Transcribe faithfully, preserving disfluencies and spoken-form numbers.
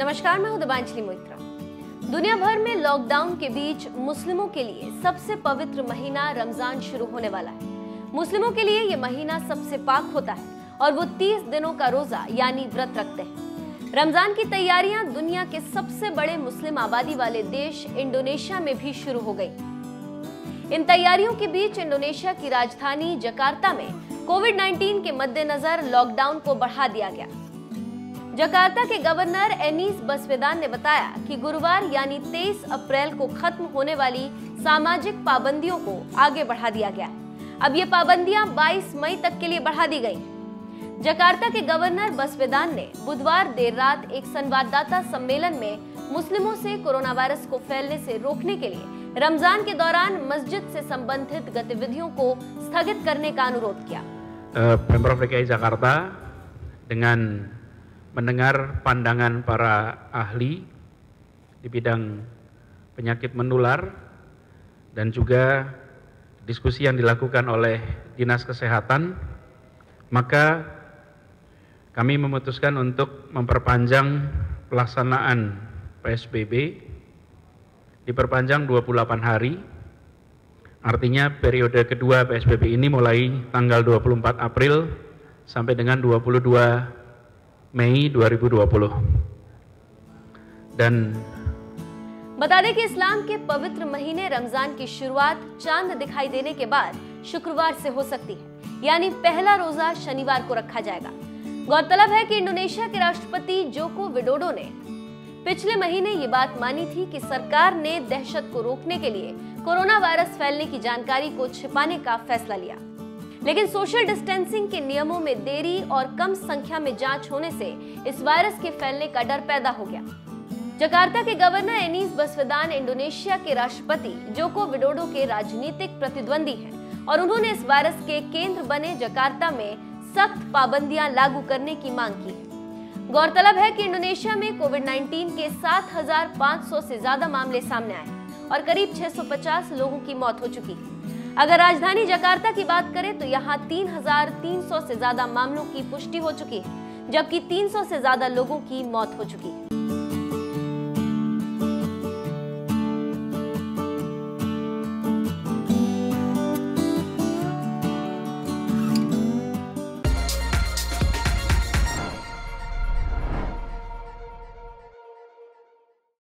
नमस्कार, मैं हूं दिवांजलि मोहित्रा। दुनिया भर में लॉकडाउन के बीच मुस्लिमों के लिए सबसे पवित्र महीना रमजान शुरू होने वाला है। मुस्लिमों के लिए ये महीना सबसे पाक होता है और वो तीस दिनों का रोजा यानी व्रत रखते हैं। रमजान की तैयारियां दुनिया के सबसे बड़े मुस्लिम आबादी वाले देश इंडोनेशिया में भी शुरू हो गई। इन तैयारियों के बीच इंडोनेशिया की राजधानी जकार्ता में कोविड उन्नीस के मद्देनजर लॉकडाउन को बढ़ा दिया गया। जकार्ता के गवर्नर एनीस बसवेदान ने बताया कि गुरुवार यानी तेईस अप्रैल को खत्म होने वाली सामाजिक पाबंदियों को आगे बढ़ा दिया गया। अब ये पाबंदियां बाईस मई तक के लिए बढ़ा दी गई। जकार्ता के गवर्नर बसवेदान ने बुधवार देर रात एक संवाददाता सम्मेलन में मुस्लिमों से कोरोना वायरस को फैलने से रोकने के लिए रमजान के दौरान मस्जिद से संबंधित गतिविधियों को स्थगित करने का अनुरोध किया। Mendengar pandangan para ahli di bidang penyakit menular dan juga diskusi yang dilakukan oleh Dinas Kesehatan, maka kami memutuskan untuk memperpanjang pelaksanaan P S B B, diperpanjang dua puluh delapan hari, artinya periode kedua P S B B ini mulai tanggal dua puluh empat April sampai dengan दो पच्चीस मई दो हज़ार बीस। दन बता दें कि इस्लाम के पवित्र महीने रमजान की शुरुआत चांद दिखाई देने के बाद शुक्रवार से हो सकती है, यानी पहला रोजा शनिवार को रखा जाएगा। गौरतलब है कि इंडोनेशिया के राष्ट्रपति जोको विडोडो ने पिछले महीने ये बात मानी थी कि सरकार ने दहशत को रोकने के लिए कोरोना वायरस फैलने की जानकारी को छिपाने का फैसला लिया, लेकिन सोशल डिस्टेंसिंग के नियमों में देरी और कम संख्या में जांच होने से इस वायरस के फैलने का डर पैदा हो गया। जकार्ता के गवर्नर एनीस बसवेदान इंडोनेशिया के राष्ट्रपति जोको विडोडो के राजनीतिक प्रतिद्वंदी हैं और उन्होंने इस वायरस के केंद्र बने जकार्ता में सख्त पाबंदियां लागू करने की मांग की है। गौरतलब है कि इंडोनेशिया में कोविड उन्नीस के सात हजार पाँच सौ से ज्यादा मामले सामने आए और करीब छह सौ पचास लोगों की मौत हो चुकी है। अगर राजधानी जकार्ता की बात करें तो यहाँ तीन हज़ार तीन सौ से ज्यादा मामलों की पुष्टि हो चुकी है, जबकि तीन सौ से ज्यादा लोगों की मौत हो चुकी है।